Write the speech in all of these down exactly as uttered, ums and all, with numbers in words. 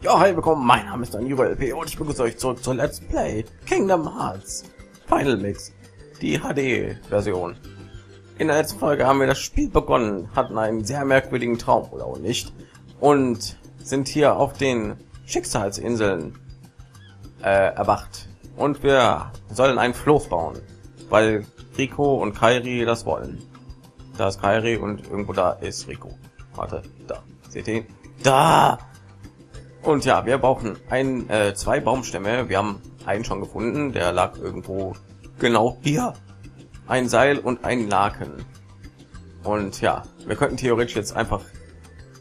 Ja, hi, willkommen, mein Name ist DanieruLP und ich begrüße euch zurück zur Let's Play Kingdom Hearts Final Mix, die H D-Version. In der letzten Folge haben wir das Spiel begonnen, hatten einen sehr merkwürdigen Traum, oder auch nicht, und sind hier auf den Schicksalsinseln äh, erwacht. Und wir sollen einen Floß bauen, weil Riku und Kairi das wollen. Da ist Kairi und irgendwo da ist Riku. Warte, da. Seht ihr ihn? Da! Und ja, wir brauchen ein, äh, zwei Baumstämme. Wir haben einen schon gefunden, der lag irgendwo genau hier. Ein Seil und ein Laken. Und ja, wir könnten theoretisch jetzt einfach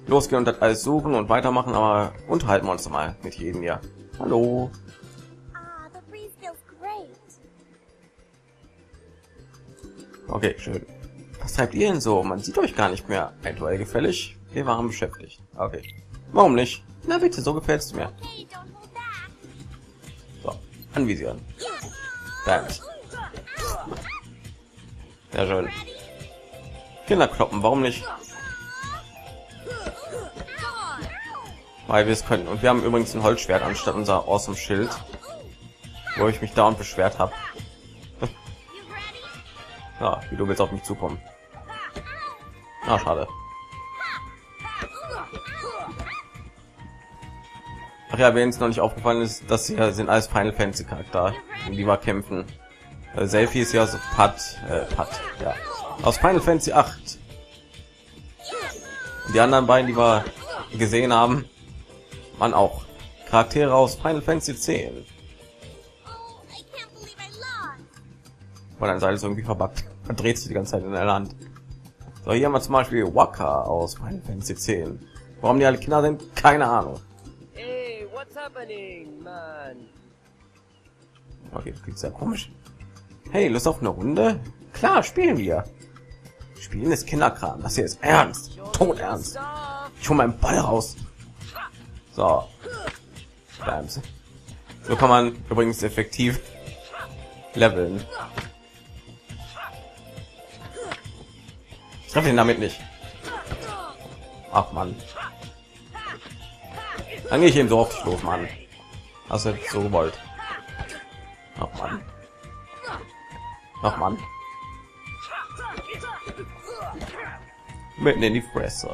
losgehen und das alles suchen und weitermachen, aber unterhalten wir uns mal mit jedem hier. Hallo. Okay, schön. Was treibt ihr denn so? Man sieht euch gar nicht mehr. Ein Duell gefällig? Wir waren beschäftigt. Okay. Warum nicht? Na bitte, so gefällt's mir. So, anvisieren. Sehr schön. Kinder kloppen, warum nicht? Weil wir es können. Und wir haben übrigens ein Holzschwert anstatt unser awesome Schild, wo ich mich dauernd beschwert habe. Ja, wie du willst auf mich zukommen. Na, schade. Ach ja, wenn es noch nicht aufgefallen ist, dass hier sind alles Final Fantasy Charakter, die wir kämpfen. Äh, Selphie ist ja so Pat, äh, Pat, ja. Aus Final Fantasy acht. Die anderen beiden, die wir gesehen haben, waren auch Charaktere aus Final Fantasy zehn. Weil dann sei es irgendwie verbuggt. Man dreht sich die ganze Zeit in der Hand. So, hier haben wir zum Beispiel Wakka aus Final Fantasy zehn. Warum die alle Kinder sind, keine Ahnung. Okay, das klingt sehr komisch. Hey, Lust auf eine Runde? Klar, spielen wir. Spielen ist Kinderkram. Das hier ist ernst. Tot ernst. Ich hole meinen Ball raus. So. Bams. So kann man übrigens effektiv leveln. Ich treffe ihn damit nicht. Ach man. Dann gehe ich eben so auf die Stufe, Mann. Hast du so gewollt. Ach man. Ach man. Mitten in die Fresse.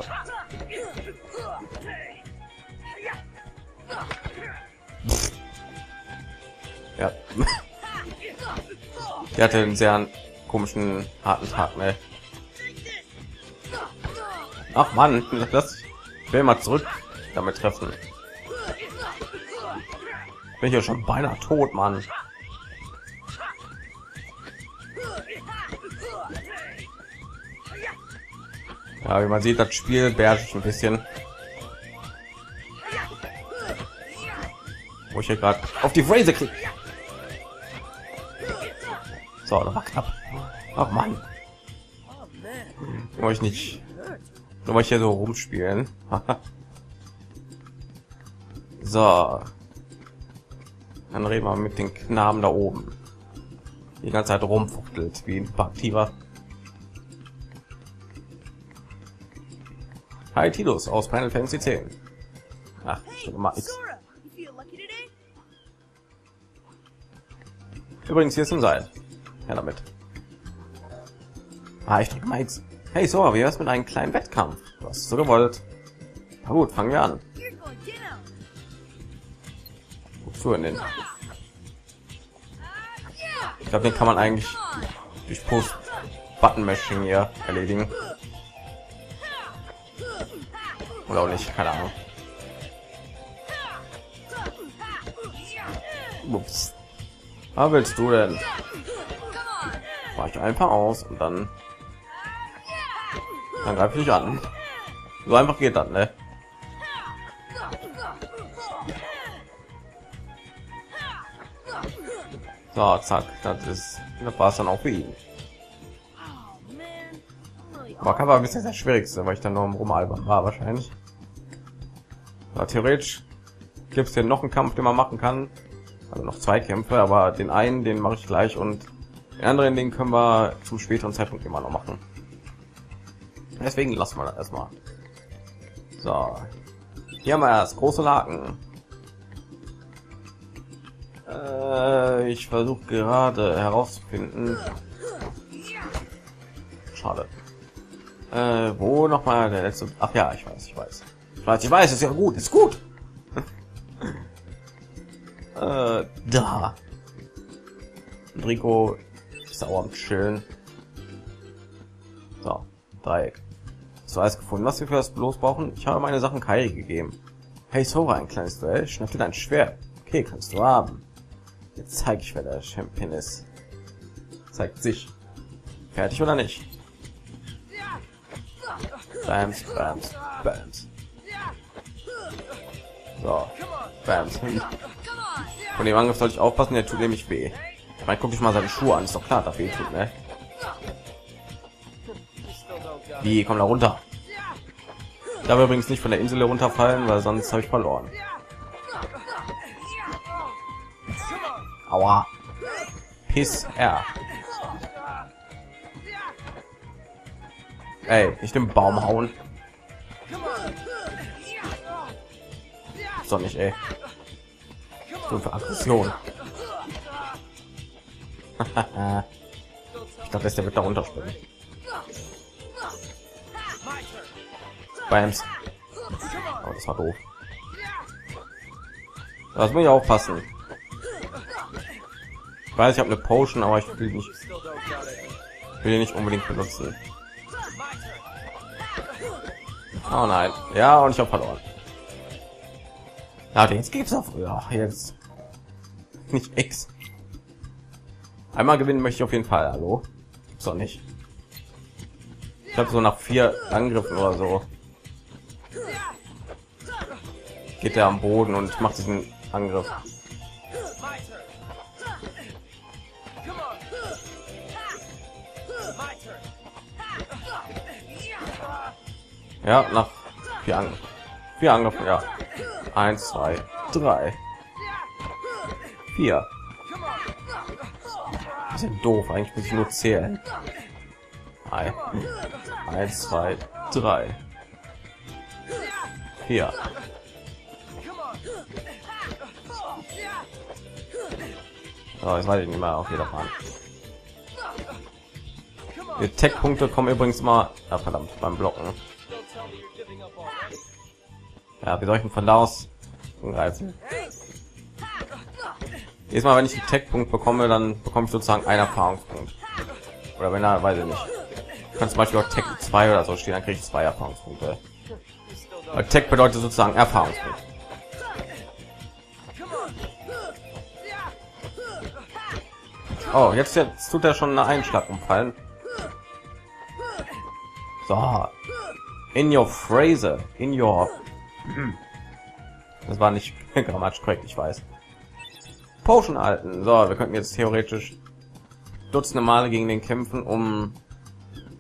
Pff. Ja. Die hatte einen sehr komischen, harten Tag, ne? Ach man, das will mal zurück damit treffen. Bin ich ja schon beinahe tot, Mann. Ja, wie man sieht, das Spiel beherrscht ich ein bisschen. Wo ich hier gerade auf die Phrase kriege. So, das war knapp. Ach Mann. Wollte ich nicht. Nur weil ich hier so rumspielen. So. Dann reden wir mit den Knaben da oben. Die ganze Zeit rumfuchtelt wie ein Aktiver. Hi Tidus aus Final Fantasy zehn. Ach, schon mal X. Übrigens, hier ist ein Seil. Ja, damit. Ah, ich drücke mal X. Hey Sora, wie wär's mit einem kleinen Wettkampf? Du hast es so gewollt. Na gut, fangen wir an. Wozu denn? Ich glaube, den kann man eigentlich durch Post Button Mashing hier erledigen. Oder auch nicht, keine Ahnung. Ups. Was willst du denn? Weiche einfach aus und dann, dann greife ich an. So einfach geht das, ne? So, zack, das ist, das war es dann auch für ihn. Wakka war ein bisschen das Schwierigste, weil ich dann noch im Rumalbern war wahrscheinlich. Ja, theoretisch gibt es hier noch einen Kampf, den man machen kann. Also noch zwei Kämpfe, aber den einen, den mache ich gleich und den anderen, den können wir zum späteren Zeitpunkt immer noch machen. Deswegen lassen wir das erstmal. So, hier haben wir das große Laken. Äh, ich versuche gerade herauszufinden. Schade. Äh, wo noch mal der letzte? Ach ja, ich weiß, ich weiß. Ich weiß, ich weiß, ist ja gut, ist gut. äh, da. Und Riku ist auch am Chillen. So, Dreieck. Hast du alles gefunden, was wir für das bloß brauchen? Ich habe meine Sachen Kairi gegeben. Hey Sora, ein kleines Duell. Schnapp dir dein Schwert. Okay, kannst du haben. Jetzt zeige ich, wer der Champion ist. Zeigt sich. Fertig oder nicht? Bams, bams, bams. So, bams. Von dem Angriff sollte ich aufpassen, der tut nämlich weh. Ich meine, guck dich mal seine Schuhe an, ist doch klar, dass weh tut, ne? Wie, komm da runter. Ich darf übrigens nicht von der Insel runterfallen, weil sonst habe ich verloren. Aua. Piss R. Ey, nicht den Baum hauen. So nicht, ey. So für Aggression. Ich dachte, der wird da runterspringen. Bams. Oh, das war doof. Das muss ich aufpassen. Ich weiß, ich habe eine Potion, aber ich will nicht, ich will nicht unbedingt benutzen. Oh nein, ja, und ich habe verloren. Na, jetzt gibt's auch, ja, jetzt nicht X. Einmal gewinnen möchte ich auf jeden Fall. Hallo, gibt's doch nicht. Ich habe so nach vier Angriffen oder so geht er am Boden und macht diesen Angriff. Ja, nach vier Angriffen. Vier Angriffen, ja. Eins, zwei, drei, vier. Das ist ja doof, eigentlich muss ich nur zählen. Eins, zwei, drei, vier. So, jetzt weiß ich nicht mehr auf jeder Bahn. Die Tech-Punkte kommen übrigens mal, ah, verdammt, beim Blocken. Ja, wir sollten von da aus angreifen. Jedes Mal, wenn ich einen Tech-Punkt bekomme, dann bekomme ich sozusagen einen Erfahrungspunkt. Oder wenn er, weiß ich nicht. Ich kann zum Beispiel auch Tech zwei oder so stehen, dann kriege ich zwei Erfahrungspunkte. Weil Tech bedeutet sozusagen Erfahrungspunkt. Oh, jetzt, jetzt tut er schon einen Einschlag umfallen. So. In your phrase. In your... Das war nicht grammatisch korrekt, ich weiß. Potion halten. So, wir könnten jetzt theoretisch dutzende Male gegen den kämpfen, um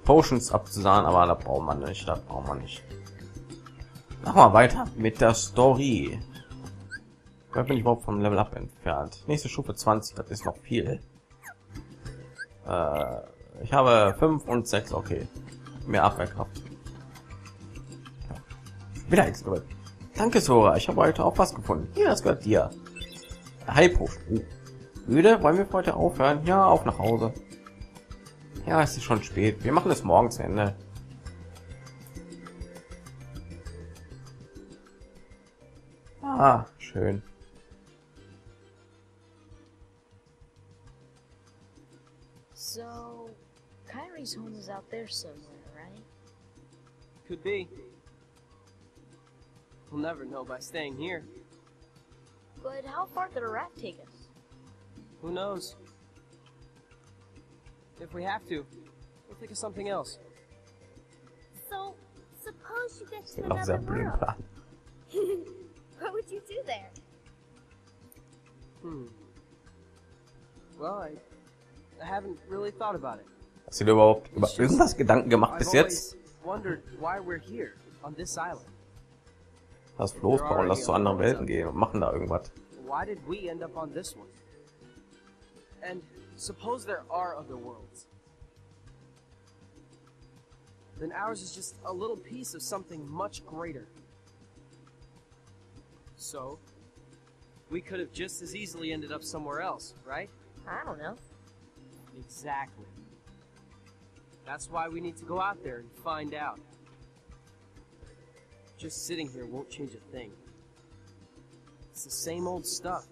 Potions abzusahen, aber da braucht man nicht, da braucht man nicht. Mach mal weiter mit der Story. Da bin ich überhaupt vom Level Up entfernt. Nächste Stufe zwanzig, das ist noch viel. Äh, ich habe fünf und sechs, okay. Mehr Abwehrkraft. Wieder Excalibur. Danke, Sora. Ich habe heute auch was gefunden. Hier, das gehört dir. Heilpotion. Oh. Müde? Wollen wir heute aufhören? Ja, auf nach Hause. Ja, es ist schon spät. Wir machen es morgens Ende. Ah, schön. So, Kairi's home is out there somewhere, right? Could be. We'll never know by staying here. But how far could a raft take us? Who knows? If we have to, we'll think of something else. So, suppose you get to another world. What would you do there? Hmm. Well, I, I haven't really thought about it. Hast du dir überhaupt über irgendwas Gedanken gemacht bis jetzt? I've always wondered why we're here on this island. Lass losbauen, lass zu anderen Welten gehen und machen da irgendwas. Why did we end up on this one? And suppose there are other worlds. Then ours is just a little piece of something much greater. So we could have just as easily ended up somewhere else, right? I don't know. Exactly. That's why we need to go out there and find out. Just sitting here won't change a thing. It's the same old stuff.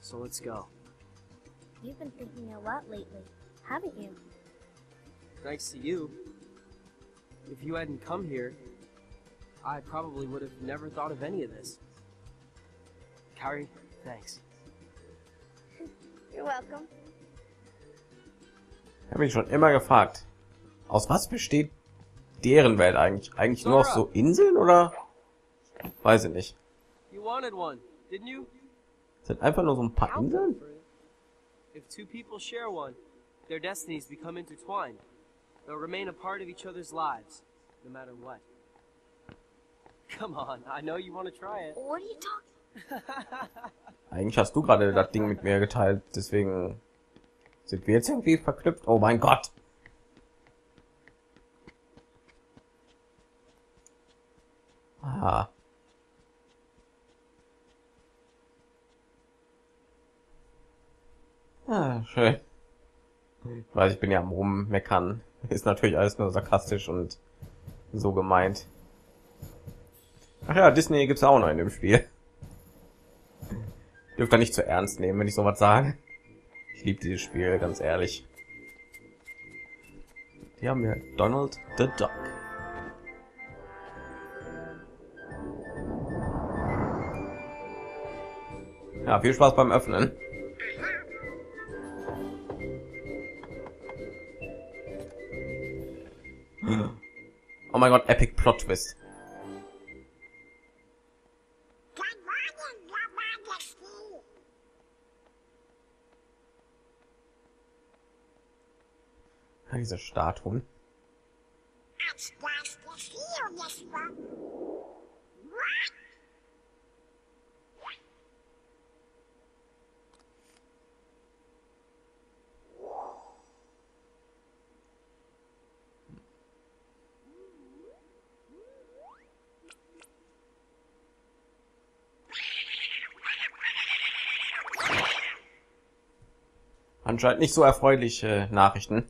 So let's go. You've been thinking a lot lately, haven't you? Thanks to you. If you hadn't come here, I probably would have never thought of any of this. Kairi, thanks. You're welcome. Ich habe mich schon immer gefragt, aus was besteht deren Welt eigentlich? Eigentlich nur aus so Inseln oder? Weiß ich nicht. Sind einfach nur so ein paar Inseln? If two people share one, their destinies become intertwined. They'll remain a part of each other's lives, no matter what. Come on, I know you want to try it. What are you talking? Eigentlich hast du gerade das Ding mit mir geteilt, deswegen sind wir jetzt irgendwie verknüpft. Oh mein Gott! Aha. Ah, schön. Ich weiß, ich bin ja am Rummeckern. Ist natürlich alles nur sarkastisch und so gemeint. Ach ja, Disney gibt's auch noch in dem Spiel. Dürft ihr nicht zu ernst nehmen, wenn ich sowas sage. Ich liebe dieses Spiel, ganz ehrlich. Die haben ja Donald the Duck. Ja, viel Spaß beim Öffnen. Oh mein Gott, Epic Plot Twist. Ja, diese Statuen. Anscheinend nicht so erfreuliche Nachrichten.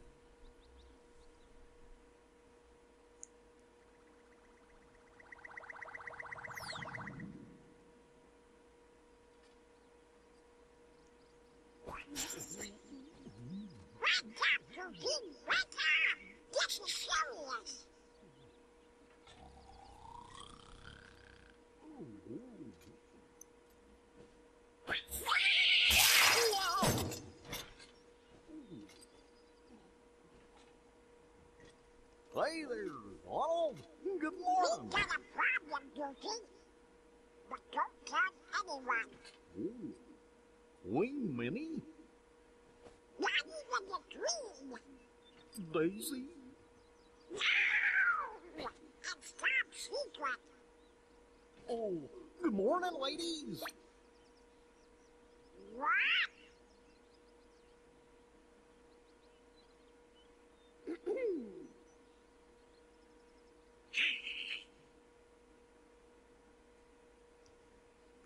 Hey there, Donald. Good morning. We got a problem, Goofy. But don't tell anyone. Ooh. Queen Minnie? Not even the queen. Daisy? No! It's top secret. Oh, good morning, ladies. What?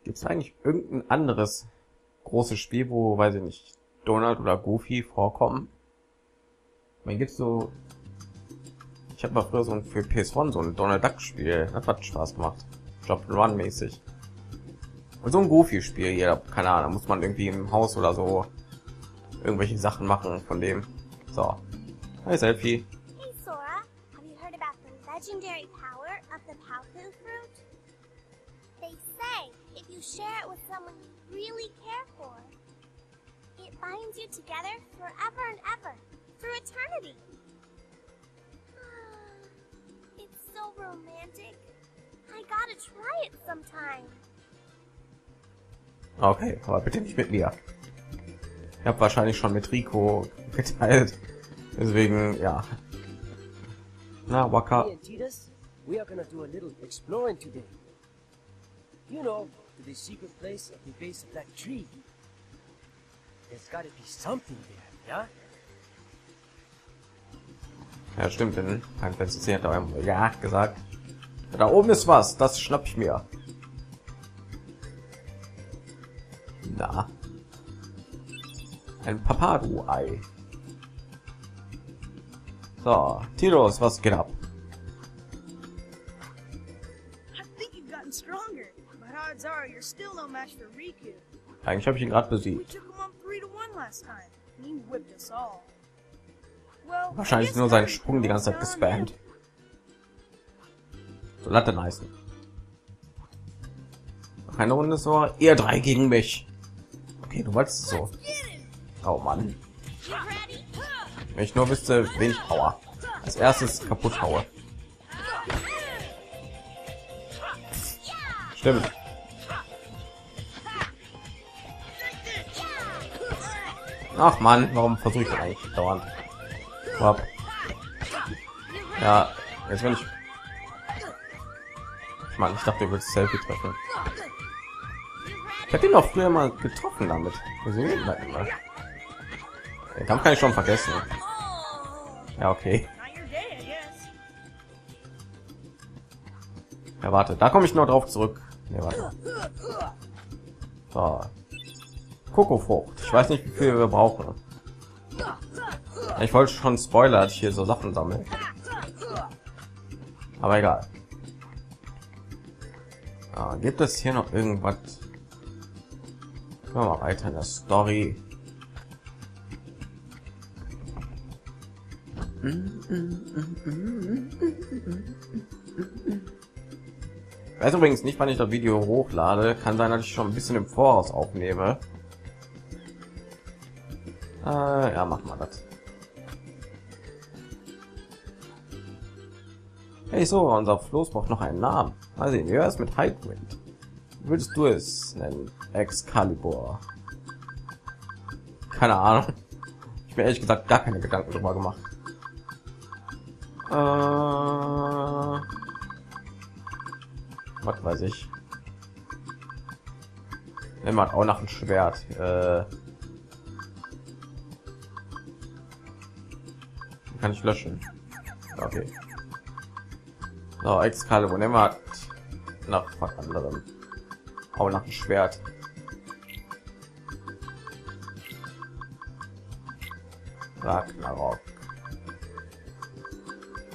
Gibt es eigentlich irgendein anderes großes Spiel, wo, weiß ich nicht, Donald oder Goofy vorkommen? Man gibt so, ich habe mal früher so ein für P S eins so ein Donald Duck Spiel, das hat Spaß gemacht, Jump and Run mäßig. Und so ein Goofy Spiel hier, keine Ahnung, da muss man irgendwie im Haus oder so irgendwelche Sachen machen von dem. So, hi Selphie. Hey Sora, have you heard about the legendary power of the Paopu fruit? They say if you share it with someone you really care for, it binds you together forever and ever, through eternity. It's so romantic. I gotta try it sometime. Okay, aber bitte nicht mit mir. Ich habe wahrscheinlich schon mit Riku geteilt. Deswegen, ja. Na, Wakka. You know, to the secret place at the base of that tree. There's gotta be something there, yeah? Ja, stimmt, denn Final Fantasy hat da einmal ja gesagt. Da oben ist was, das schnapp ich mir. Na? Ein Papadu-Ei. So, Tidus, was geht ab? Eigentlich habe ich ihn gerade besiegt. Wahrscheinlich nur seinen Sprung die ganze Zeit gespammt. So, Latte heißen. Noch eine Runde, so ihr drei gegen mich. Okay, du wolltest so. Oh Mann. Wenn ich nur wüsste, wen ich Power als erstes kaputt haue. Stimmt. Ach Mann, warum versuche ich das eigentlich dauernd? Ja, jetzt will ich... Mann, ich dachte, du willst Selphie treffen. Ich hab ihn doch früher mal getroffen damit. Den Kampf kann ich schon vergessen. Ja, okay. Ja, warte, da komme ich noch drauf zurück. Nee, warte. So. Kokofrucht. Ich weiß nicht, wie viel wir brauchen. Ich wollte schon Spoiler, dass ich hier so Sachen sammle. Aber egal. Ah, gibt es hier noch irgendwas? Können wir mal weiter in der Story. Ich weiß übrigens nicht, wann ich das Video hochlade. Kann sein, dass ich schon ein bisschen im Voraus aufnehme. Äh, ja, mach mal das. Hey, so, unser Floß braucht noch einen Namen. Also, wie wär's mit Highwind? Würdest du es nennen? Excalibur. Keine Ahnung. Ich mir ehrlich gesagt gar keine Gedanken drüber gemacht. Äh, was weiß ich. Nehmen wir auch nach dem Schwert. Äh, kann ich löschen. Okay. So, Excalibur, nehmen wir nach was anderem. Auch nach dem Schwert. Ragnarok.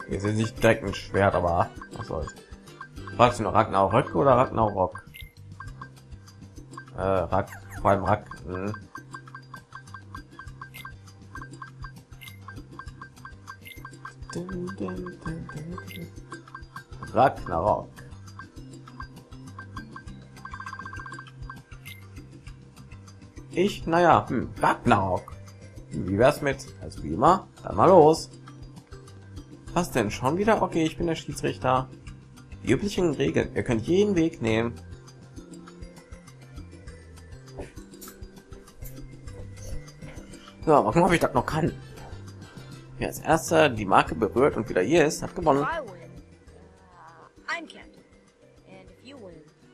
Wir sind nicht direkt ein Schwert, aber was soll's. Fragst du noch Ragnarok oder Ragnarok? Äh, Rack, vor allem Rack. Mh. Ragnarok. Ich, naja, hm, Ragnarok. Wie wär's mit? Also wie immer, dann mal los. Was denn schon wieder? Okay, ich bin der Schiedsrichter. Die üblichen Regeln. Ihr könnt jeden Weg nehmen. So, mal gucken, ob ich das noch kann. Wer als erster die Marke berührt und wieder hier ist, hat gewonnen.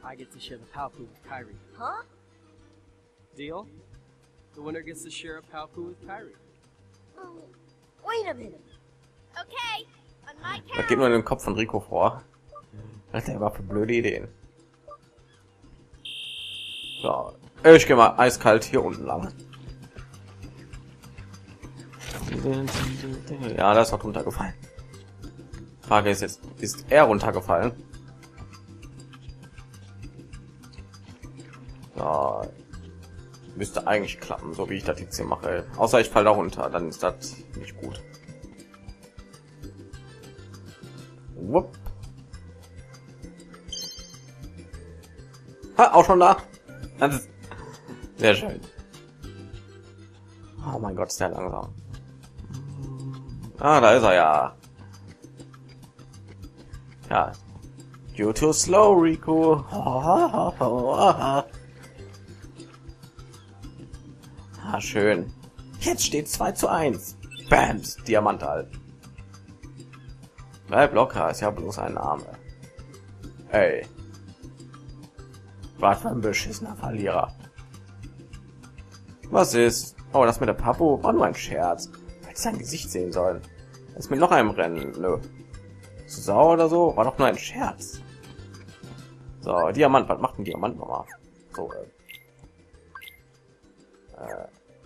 I get to share the Paopu with Kairi. Huh? Deal? The winner gets to share a Paopu with Kairi. Oh, wait a minute. Okay, on my count. Das geht nur in den Kopf von Riku vor. Hat er war für blöde Ideen. So, ich gehe mal eiskalt hier unten lang. Ja, das hat runtergefallen. Frage ist jetzt, ist er runtergefallen? Da müsste eigentlich klappen, so wie ich das jetzt hier mache. Außer ich falle da runter, dann ist das nicht gut. Wupp. Ha, auch schon da. Das ist sehr schön. Oh mein Gott, ist der langsam. Ah, da ist er ja. Ja. You're too slow, Riku. Ah, schön. Jetzt steht zwei zu eins. Bams, Diamant halt. Bleib locker, ist ja bloß ein Name. Ey. Was für ein beschissener Verlierer. Was ist? Oh, das mit der Papo war nur ein Scherz. Hätte sein Gesicht sehen sollen. Ist mit noch einem Rennen. Nö. Zu sauer oder so? War doch nur ein Scherz. So, Diamant, was macht ein Diamant nochmal? So, äh.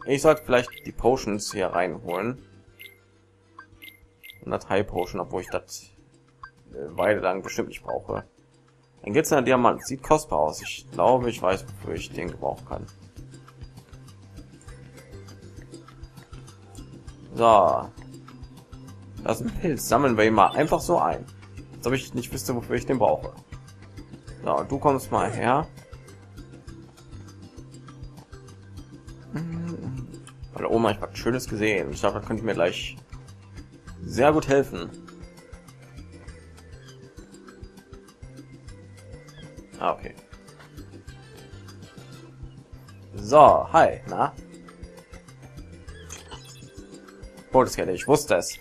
Ich sollte vielleicht die Potions hier reinholen. Und das High Potion, obwohl ich das eine Weile lang bestimmt nicht brauche. Ein glitzernder Diamant sieht kostbar aus. Ich glaube, ich weiß, wofür ich den gebrauchen kann. So. Das ist ein Pilz. Sammeln wir ihn mal einfach so ein. Als ob ich nicht wüsste, wofür ich den brauche. So, du kommst mal her. Weil Oma, ich habe was Schönes gesehen. Ich glaube, das könnte mir gleich sehr gut helfen. Ah, okay. So, hi, na? Todeskette, ich wusste es.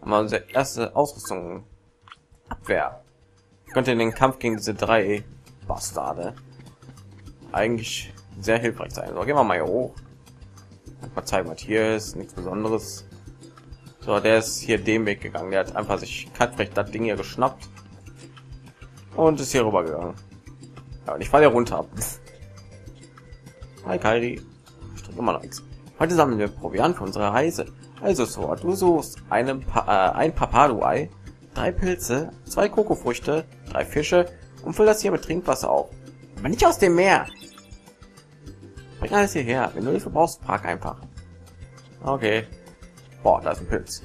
Aber unsere erste Ausrüstung. Abwehr. Ich könnte in den Kampf gegen diese drei Bastarde eigentlich sehr hilfreich sein. So, gehen wir mal hier hoch. Mal zeigen, was hier ist. Nichts Besonderes. So, der ist hier den Weg gegangen. Der hat einfach sich kaltfrecht das Ding hier geschnappt. Und ist hier rüber gegangen. Ja, und ich falle hier runter. Hi, Kairi. Ich drücke immer noch X. Heute sammeln wir Proviant für unsere Reise. Also, Sora, du suchst einen pa äh, ein Papadu-Ei, drei Pilze, zwei Kokofrüchte, drei Fische und füll das hier mit Trinkwasser auf. Aber nicht aus dem Meer! Bring alles hierher. Wenn du Hilfe brauchst, frag einfach. Okay. Boah, da ist ein Pilz.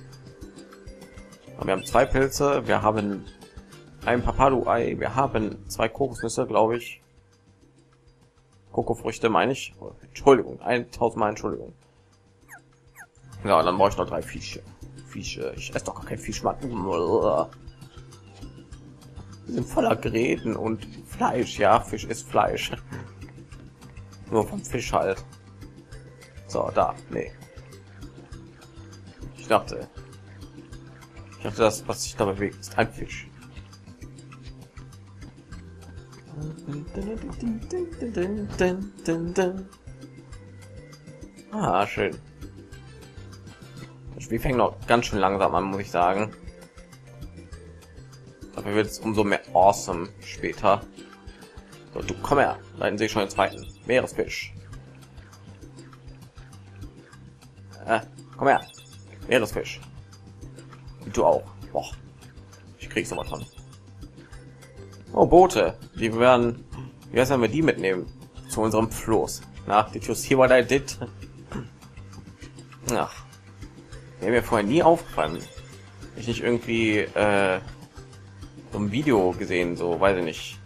Und wir haben zwei Pilze, wir haben ein Papadu-Ei, wir haben zwei Kokosnüsse, glaube ich. Kokofrüchte meine ich. Oh, Entschuldigung, tausendmal Entschuldigung. Ja, dann brauche ich noch drei Fische. Fische. Ich esse doch gar kein Fischmann. Die sind voller Gräten und Fleisch. Ja, Fisch ist Fleisch. Nur vom Fisch halt. So, da. Nee. Ich dachte. Ich dachte, das, was sich da bewegt, ist ein Fisch. Ah, schön. Das Spiel fängt noch ganz schön langsam an, muss ich sagen. Dafür wird es umso mehr awesome später. So, du komm her, leiden sie schon den zweiten Meeresfisch. Äh, komm her, Meeresfisch. Und du auch. Boah, ich krieg's nochmal dran. Oh, Boote, die werden. Wie heißt, wenn wir die mitnehmen zu unserem Floß? Nach die Tür hier war da dit. Ach. Wäre mir vorher nie aufgefallen. Ich nicht irgendwie äh, so ein Video gesehen, so weiß ich nicht.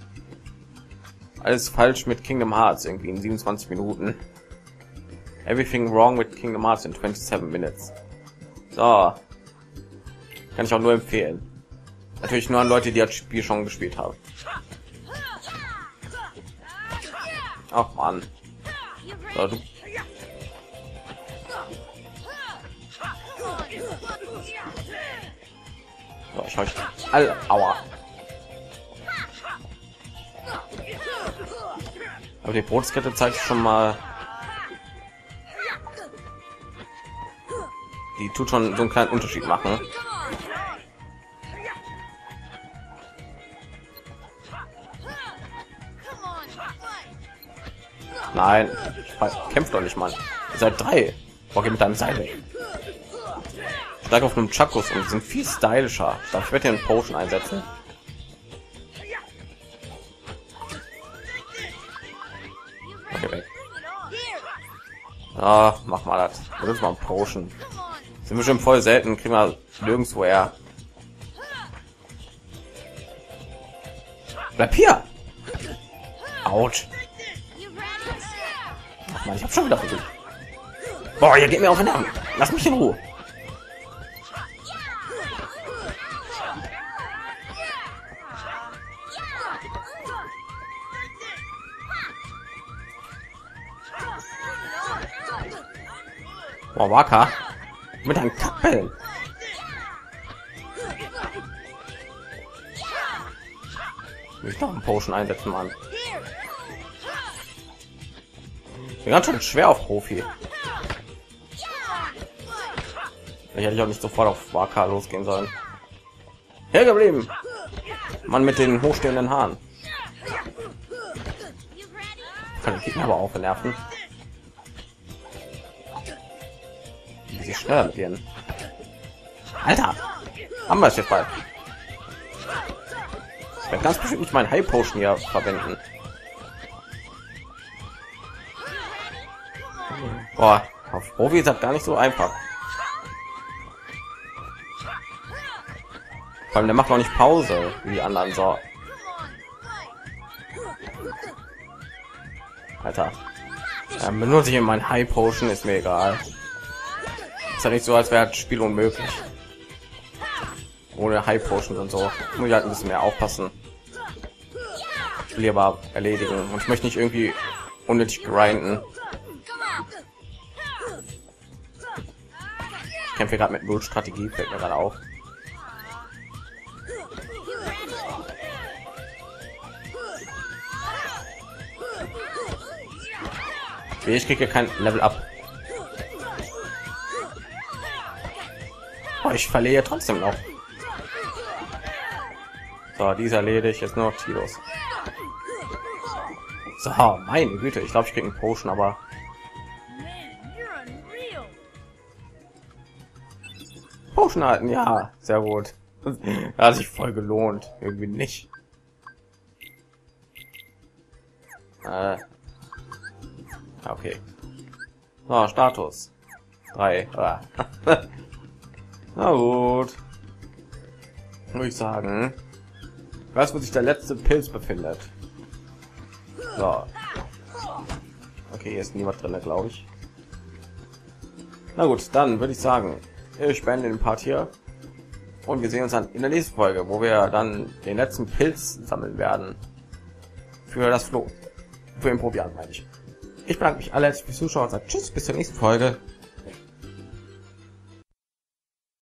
Alles falsch mit Kingdom Hearts irgendwie in siebenundzwanzig Minuten. Everything wrong with Kingdom Hearts in twenty-seven minutes. So. Kann ich auch nur empfehlen. Natürlich nur an Leute, die das Spiel schon gespielt haben. Ach man. So, du So, ich euch alle. Aua. Aber die Brotskette zeigt schon mal. Die tut schon so einen kleinen Unterschied machen. Nein, kämpft doch nicht, Mann. Ihr seid drei. Boah, geh mit deinem Seil weg. Stark auf einem Chakos und sind viel stylischer. Ich darf ich werde hier einen Potion einsetzen. Okay, weg. Ah, mach mal das. Das ist mal ein Potion. Sind bestimmt voll selten, kriegen wir nirgendwo her. Bleib hier! Autsch! Ach man, ich hab schon wieder versucht. Boah, ihr geht mir auf den Arm. Lass mich in Ruhe. Oh, Wakka mit einem Kappel. Ich noch ein Potion einsetzen, Mann. Ich bin ganz schön schwer auf Profi. Ich hätte ich auch nicht sofort auf Wakka losgehen sollen. Hergeblieben. Mann mit den hochstehenden Haaren. Kann ich aber auch nerven. Gestört werden. Alter! Haben wir es jetzt bald. Ich werde ganz bestimmt nicht mein High Potion hier verwenden. Boah, auf Profi ist das gar nicht so einfach. Vor allem, der macht noch nicht Pause, wie die anderen so. Alter. Ja, benutze ich in mein High Potion, ist mir egal. Ist ja nicht so, als wäre das Spiel unmöglich. Ohne High Potion und so. Muss ich halt ein bisschen mehr aufpassen. Ich will aber erledigen. Und ich möchte nicht irgendwie unnötig grinden. Ich kämpfe gerade mit Bull-Strategie, fällt mir gerade auf. Ich kriege kein Level ab. Oh, ich verliere trotzdem noch. So, dieser ledig jetzt nur noch Tidus. So, meine Güte, ich glaube, ich kriege einen Potion, aber Potion halten, ja, sehr gut. Da hat sich voll gelohnt, irgendwie nicht. Äh. Okay. So, Status. drei. Ah. Na gut. Muss ich sagen. Weiß, wo sich der letzte Pilz befindet. So. Okay, hier ist niemand drin, glaube ich. Na gut, dann würde ich sagen, ich beende den Part hier. Und wir sehen uns dann in der nächsten Folge, wo wir dann den letzten Pilz sammeln werden. Für das Flo. Für den Probian, meine ich. Ich bedanke mich alle fürs Zuschauen und sage tschüss, bis zur nächsten Folge.